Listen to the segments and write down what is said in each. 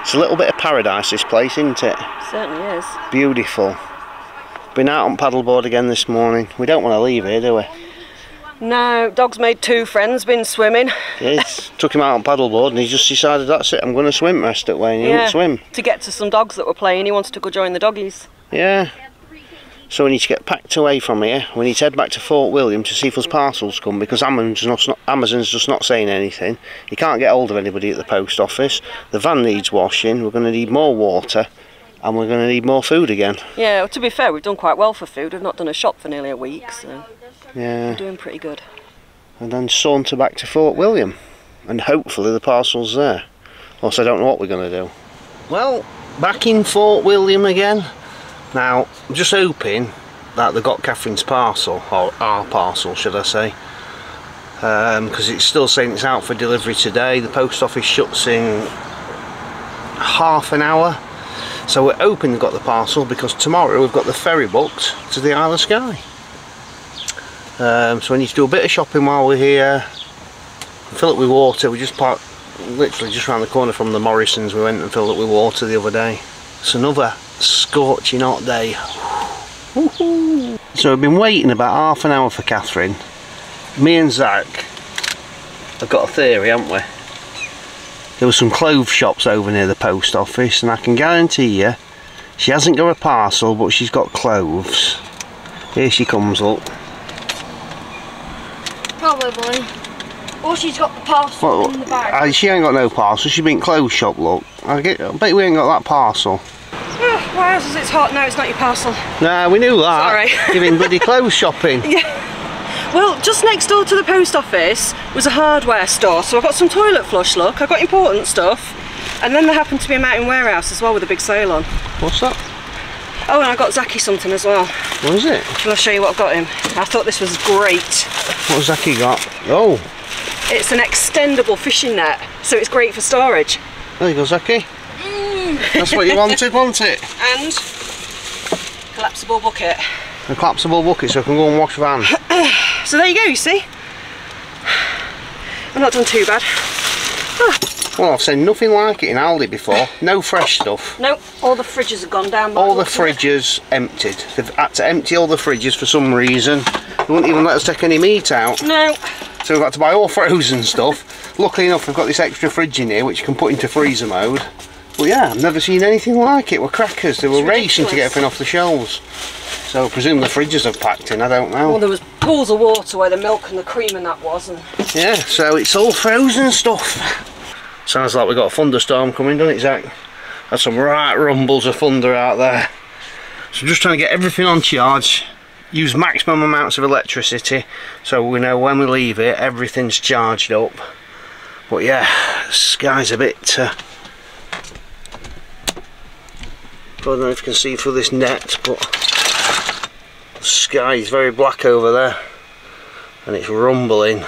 It's a little bit of paradise, this place, isn't it? It certainly is. Beautiful. Been out on paddleboard again this morning. We don't want to leave here, do we? No, dog's made two friends, been swimming. Yes, took him out on paddleboard and he just decided, that's it, I'm going to swim the rest of the way, and he won't swim. To get to some dogs that were playing, he wanted to go join the doggies. Yeah. So we need to get packed away from here. We need to head back to Fort William to see if those parcels come, because Amazon's just not saying anything. You can't get hold of anybody at the post office. The van needs washing, we're going to need more water, and we're going to need more food again. Yeah, well, to be fair, we've done quite well for food. We've not done a shop for nearly a week, so yeah, we're doing pretty good. And then saunter back to Fort William, and hopefully the parcel's there. Or I don't know what we're going to do. Well, back in Fort William again. Now, I'm just hoping that they got Catherine's parcel, or our parcel, should I say, because it's still saying it's out for delivery today. The post office shuts in half an hour, so we're hoping they've got the parcel, because tomorrow we've got the ferry booked to the Isle of Skye. So we need to do a bit of shopping while we're here, fill it with water. We just parked literally just round the corner from the Morrisons. We went and filled it with water the other day. It's another scorching hot day. Woohoo. So we've been waiting about half an hour for Catherine. Me and Zach have got a theory, haven't we? There were some clothes shops over near the post office, and I can guarantee you she hasn't got a parcel, but she's got clothes. Here she comes, look. Probably. Or she's got the parcel in the bag. She ain't got no parcel, she's been clothes shop, look. I bet we ain't got that parcel. Oh, why else is it hot? No, it's not your parcel. Nah, we knew that. Sorry. Giving bloody clothes shopping. Yeah. Well, just next door to the post office was a hardware store, so I got some toilet flush, look. I got important stuff. And then there happened to be a mountain warehouse as well with a big sale on. What's that? Oh, and I got Zachy something as well. What is it? Shall I show you what I've got him? I thought this was great. What's Zachy got? Oh. It's an extendable fishing net, so it's great for storage. There you go, Zachy. Mm. That's what you wanted, wasn't it? And collapsible bucket. A collapsible bucket, so I can go and wash the van. So there you go, you see. I've not done too bad. Ah. Well, I've seen nothing like it in Aldi before. No fresh stuff. No, nope. All the fridges have gone down. All the fridges emptied. They've had to empty all the fridges for some reason. They wouldn't even let us take any meat out. No. So we've got to buy all frozen stuff. Luckily enough, we've got this extra fridge in here which you can put into freezer mode. But yeah, I've never seen anything like it. We're crackers. They were racing to get everything off the shelves. So I presume the fridges have packed in, I don't know. Well, there was pools of water where the milk and the cream and that was. And yeah, so it's all frozen stuff. Sounds like we've got a thunderstorm coming, doesn't it, Zach? That's some right rumbles of thunder out there. So I'm just trying to get everything on charge. Use maximum amounts of electricity so we know when we leave it everything's charged up. But yeah, the sky's a bit... I don't know if you can see through this net, but the sky is very black over there and it's rumbling.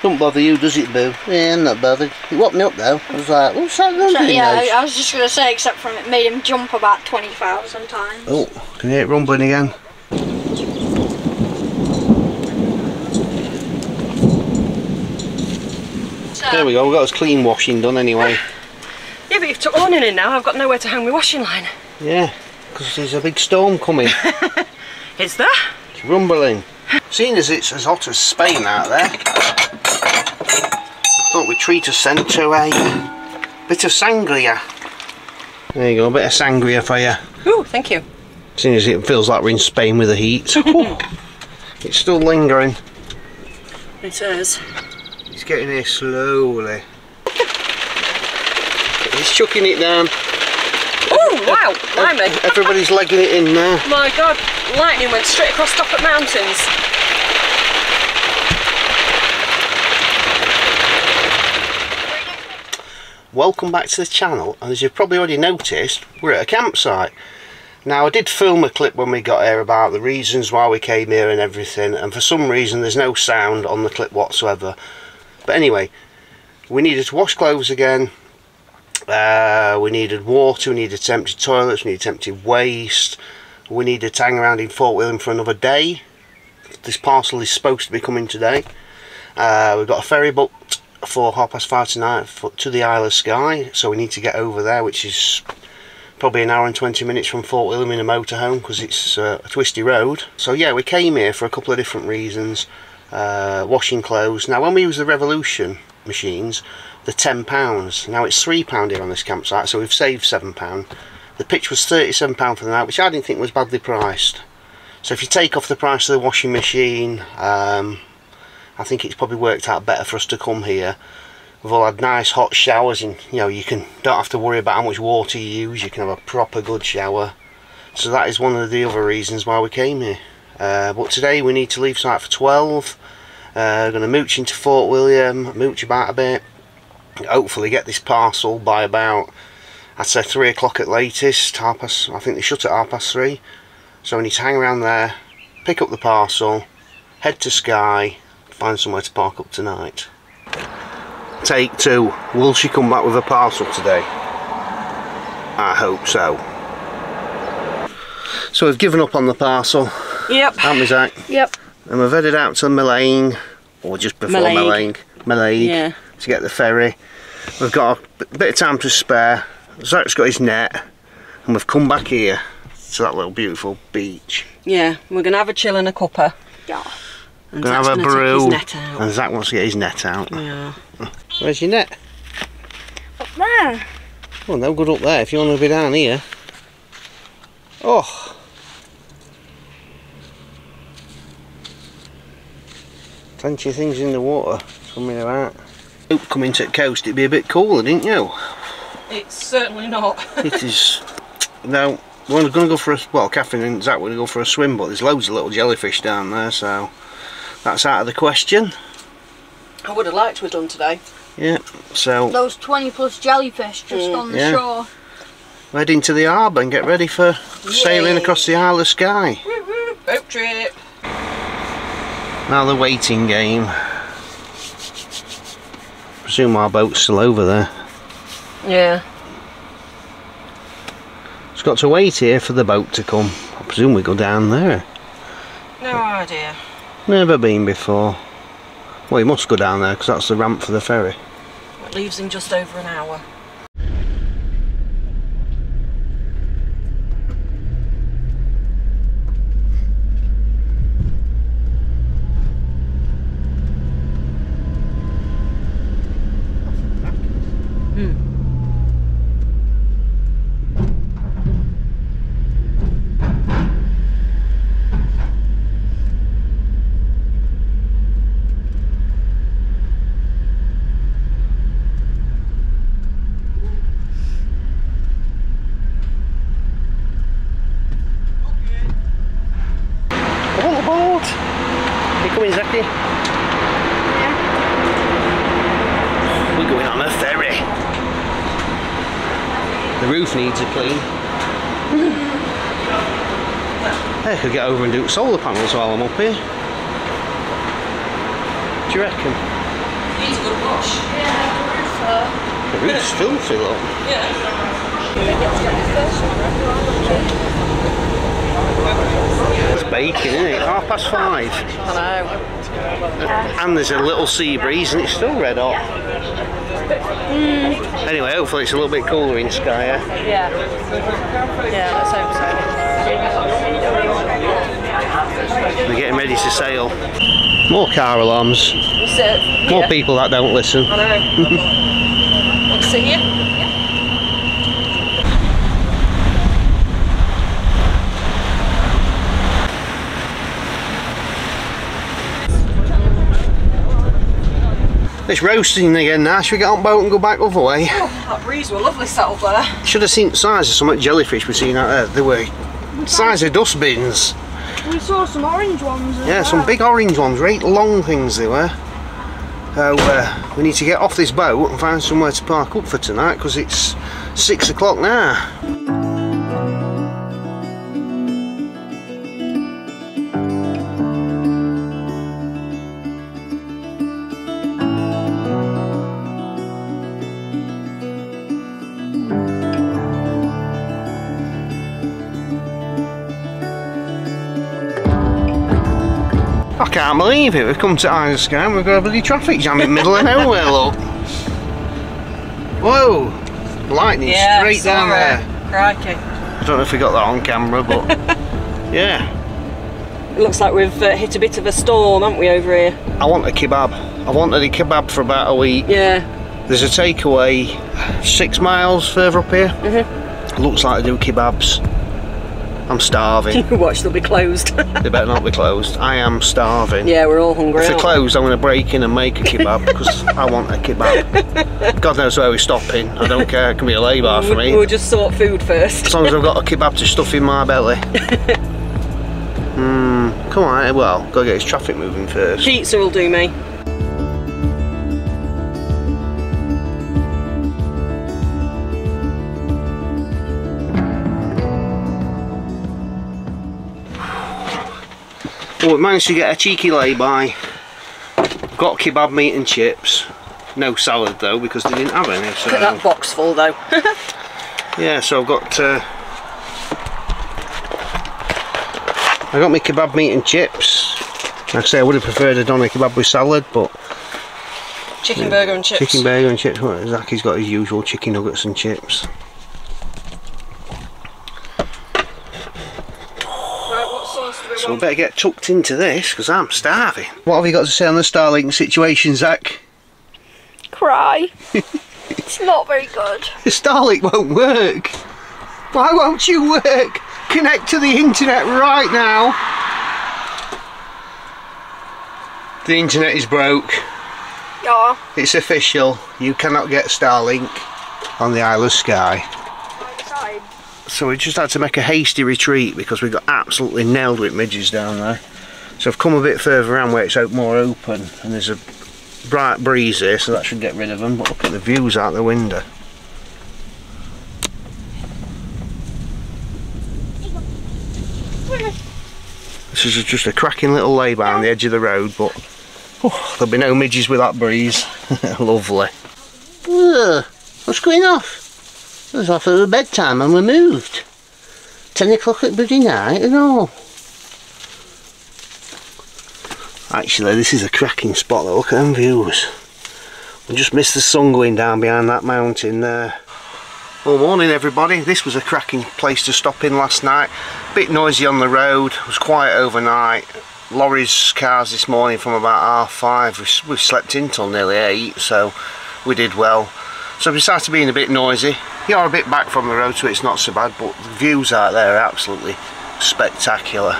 Don't bother you, does it, boo? Yeah, I'm not bothered. It woke me up though. I was like, what's that going on? Yeah, I was just going to say, except for it made him jump about 20,000 times. Oh, can you hear it rumbling again? So, there we go, we've got his clean washing done anyway. Yeah, but you've took awning in now, I've got nowhere to hang my washing line. Yeah, because there's a big storm coming. Is there? It's rumbling. Seeing as it's as hot as Spain out there, I thought we'd treat us then to a bit of sangria. There you go, a bit of sangria for you. Ooh, thank you. As soon as it feels like we're in Spain with the heat. It's still lingering. It is. It's getting here slowly. He's chucking it down. Oh, wow, blimey. Everybody's legging it in now. My God, lightning went straight across Stoppet Mountains. Welcome back to the channel, and as you've probably already noticed, we're at a campsite. Now, I did film a clip when we got here about the reasons why we came here and everything, and for some reason there's no sound on the clip whatsoever. But anyway, we needed to wash clothes again, we needed water, we needed empty toilets, we needed empty waste, we needed to hang around in Fort William for another day. This parcel is supposed to be coming today. We've got a ferry booked for 5:30 tonight to the Isle of Skye, so we need to get over there, which is probably an hour and 20 minutes from Fort William in a motorhome, because it's a twisty road. So yeah, we came here for a couple of different reasons. Washing clothes. Now when we use the Revolution machines, the £10, now it's £3 here on this campsite, so we've saved £7. The pitch was £37 for the night, which I didn't think was badly priced. So if you take off the price of the washing machine, I think it's probably worked out better for us to come here. We've all had nice hot showers, and you know, you don't have to worry about how much water you use. You can have a proper good shower. So that is one of the other reasons why we came here. But today we need to leave site for 12. We're going to mooch into Fort William, mooch about a bit, hopefully get this parcel by about, I'd say 3 o'clock at latest. I think they shut at 3:30. So we need to hang around there, pick up the parcel, head to Skye, find somewhere to park up tonight. Take two. Will she come back with a parcel today? I hope so. So we've given up on the parcel. Yep. Haven't we, Zach? Yep. And we've headed out to Malang, or just before Malang. Malang. Yeah. To get the ferry. We've got a bit of time to spare. Zach's got his net, and we've come back here to that little beautiful beach. Yeah, we're going to have a chill and a cuppa. Yeah. We're going to have a brew, and Zach wants to get his net out. Yeah. Where's your net? Up there. Well, no good up there if you want to be down here. Oh. Plenty of things in the water, something like that. Hope coming to the coast it'd be a bit cooler, didn't you? It's certainly not. It is. Now, we're going to go for a, well, Catherine and Zach were going to go for a swim, but there's loads of little jellyfish down there, so that's out of the question. I would have liked to have done today. Yeah, so those 20+ jellyfish just on the shore. Head into the harbour and get ready for sailing across the Isle of Skye. Boat trip. Now the waiting game. I presume our boat's still over there. Yeah. It's got to wait here for the boat to come. I presume we go down there. No idea. Never been before. Well, you must go down there because that's the ramp for the ferry. It leaves in just over an hour. Needs a clean. I could get over and do solar panels while I'm up here. Do you reckon? Needs a good wash. Yeah, the roof's filthy, look. Yeah. It's baking, isn't it? 5:30. I know. And there's a little sea breeze and it's still red hot. Anyway, hopefully it's a little bit cooler in Skye. Yeah. Yeah, let's hope so. We're getting ready to sail. More car alarms. More people that don't listen. I know. Want to sit here? It's roasting again now. Should we get on boat and go back the other way? Oh, that breeze were lovely sat up there. Should have seen the size of some jellyfish we've seen out there. They were the size of dustbins. We saw some orange ones. Yeah, some big orange ones. Right long things they were. So we need to get off this boat and find somewhere to park up for tonight because it's 6 o'clock now. I can't believe it, we've come to Isle of Skye and we've got a bloody traffic jam in the middle of nowhere, look. Whoa! Lightning straight down there. Crikey. I don't know if we got that on camera, but yeah. It looks like we've hit a bit of a storm, haven't we, over here? I want a kebab. I wanted a kebab for about a week. Yeah. There's a takeaway 6 miles further up here. Mm-hmm. Looks like they do kebabs. I'm starving. Watch, they'll be closed. They better not be closed. I am starving. Yeah, we're all hungry. If they're closed, I'm going to break in and make a kebab because I want a kebab. God knows where we're stopping. I don't care. It can be a lay bar for me. We'll just sort food first. As long as I've got a kebab to stuff in my belly. Come on, well, gotta get this traffic moving first. Pizza will do me. Well, we managed to get a cheeky lay-by. Got kebab meat and chips. No salad though, because they didn't have any. So. Look at that box full though. Yeah, so I've got I got my kebab meat and chips. Like I say, I would have preferred I'd done a kebab with salad, but chicken burger and chips. Chicken burger and chips. Well, Zaki's got his usual chicken nuggets and chips. So we better get tucked into this because I'm starving. What have you got to say on the Starlink situation, Zach? Cry. It's not very good. The Starlink won't work. Why won't you work? Connect to the internet right now. The internet is broke. Yeah. It's official. You cannot get Starlink on the Isle of Skye. So we just had to make a hasty retreat because we got absolutely nailed with midges down there. So I've come a bit further around where it's more open and there's a bright breeze here, so that should get rid of them. But look at the views out the window. This is just a cracking little lay-by on the edge of the road, but oh, there'll be no midges with that breeze. Lovely. Ugh, what's going off? It was off at bedtime and we moved. 10 o'clock at bloody night and all. Actually, this is a cracking spot though, look at them views. We just missed the sun going down behind that mountain there. Well, morning everybody, this was a cracking place to stop in last night. Bit noisy on the road, it was quiet overnight. Lorries, cars this morning from about 5:30. We slept in till nearly 8, so we did well. So we started being a bit noisy. You are a bit back from the road, so it's not so bad, but the views out there are absolutely spectacular.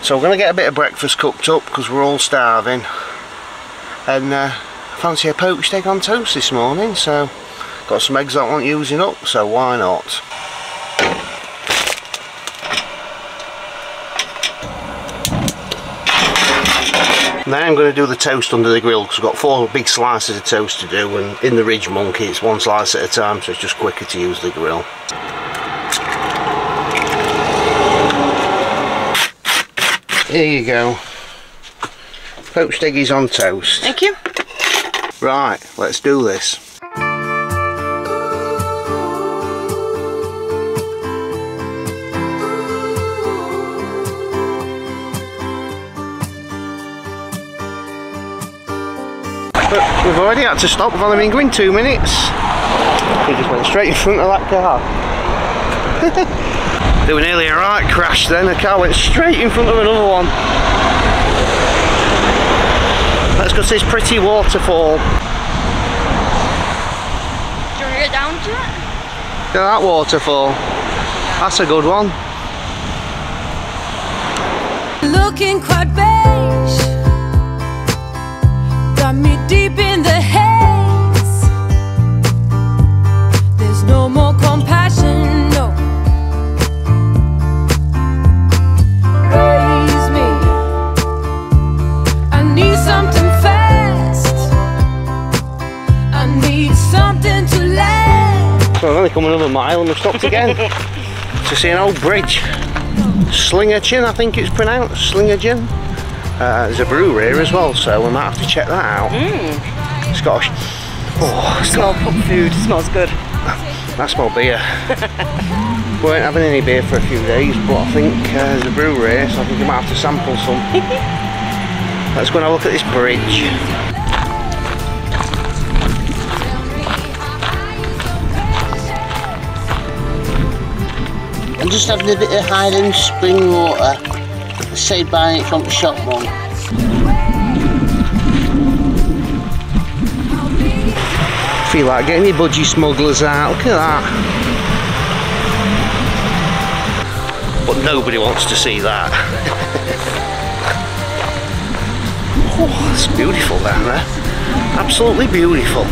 So we're going to get a bit of breakfast cooked up because we're all starving, and I fancy a poached egg on toast this morning, so got some eggs that I want using up, so why not? Now I'm going to do the toast under the grill because I've got 4 big slices of toast to do, and in the Ridge Monkey it's 1 slice at a time, so it's just quicker to use the grill. Here you go. Poached eggies on toast. Thank you. Right, let's do this. But we've already had to stop, we've only been going 2 minutes. We just went straight in front of that car. They were nearly a right crash then, the car went straight in front of another one. Let's go to this pretty waterfall. Do you want to get down to it? Look at that waterfall. That's a good one. Looking quite beige. Got me deep in the haze. There's no more compassion, no. Raise me. I need something fast. I need something to last. So I've only come another mile and we've stopped again to see an old bridge. Slingerchen, I think it's pronounced. Slingerchen. There's a brewery here as well, so we might have to check that out. It's got a... Oh, it's got pub food, it smells good. That's more beer. We weren't having any beer for a few days, but I think there's a brewery here, so I think we might have to sample some. Let's go and have a look at this bridge. I'm just having a bit of Highland spring water, saved by it from the shop one. I feel like getting your budgie smugglers out, look at that. But nobody wants to see that. Oh, it's beautiful down there, absolutely beautiful.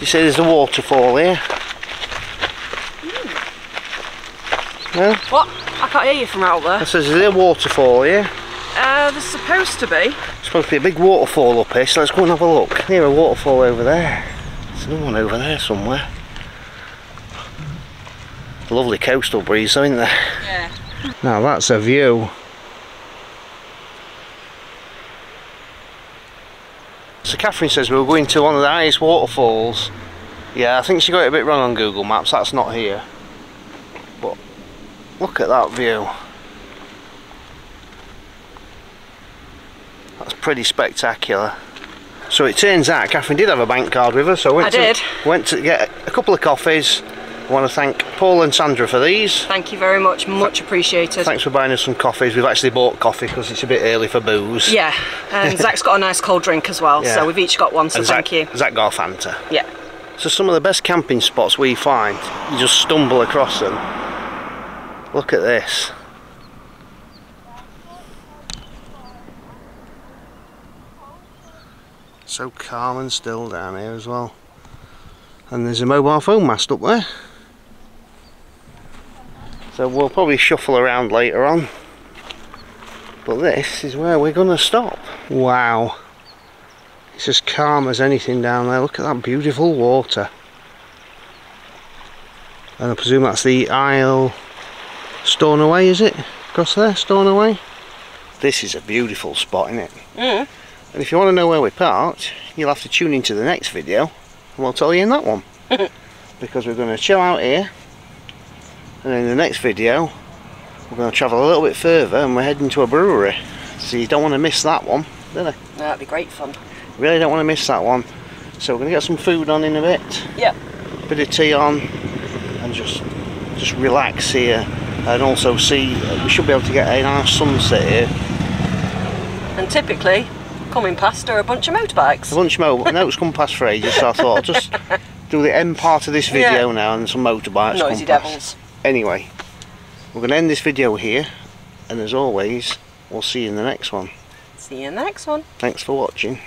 You see there's a waterfall here. Mm. No? What? I can't hear you from out there. It says there's a waterfall here. There's supposed to be. There's supposed to be a big waterfall up here, so let's go and have a look. There's a waterfall over there. There's another one over there somewhere. Lovely coastal breeze though, isn't there? Yeah. Now that's a view. So Catherine says we were going to one of the highest waterfalls. Yeah, I think she got it a bit wrong on Google Maps, that's not here. But look at that view. That's pretty spectacular. So it turns out Catherine did have a bank card with her, so I went to get a couple of coffees. I want to thank Paul and Sandra for these. Thank you very much, much appreciated. Thanks for buying us some coffees. We've actually bought coffee because it's a bit early for booze. Yeah, and Zach's got a nice cold drink as well, yeah. So we've each got one, so Zach, thank you. Zach got a Fanta. Yeah. So some of the best camping spots we find, you just stumble across them. Look at this. So calm and still down here as well. And there's a mobile phone mast up there. So we'll probably shuffle around later on, but this is where we're gonna stop. Wow, it's as calm as anything down there. Look at that beautiful water. And I presume that's the Isle Stornoway, is it? Across there, Stornoway. This is a beautiful spot, isn't it? Yeah. And if you want to know where we parked, you'll have to tune into the next video, and we'll tell you in that one. Because we're gonna chill out here. And in the next video, we're going to travel a little bit further and we're heading to a brewery. So you don't want to miss that one, do you? No, that'd be great fun. Really don't want to miss that one. So we're going to get some food on in a bit. Yeah. Bit of tea on and just relax here. And also see, we should be able to get a nice sunset here. And typically, coming past are a bunch of motorbikes. A bunch of motorbikes. No, it's come past for ages, so I thought I'll just do the end part of this video now and some motorbikes. Noisy devils. Anyway, we're going to end this video here, and as always, we'll see you in the next one. See you in the next one. Thanks for watching.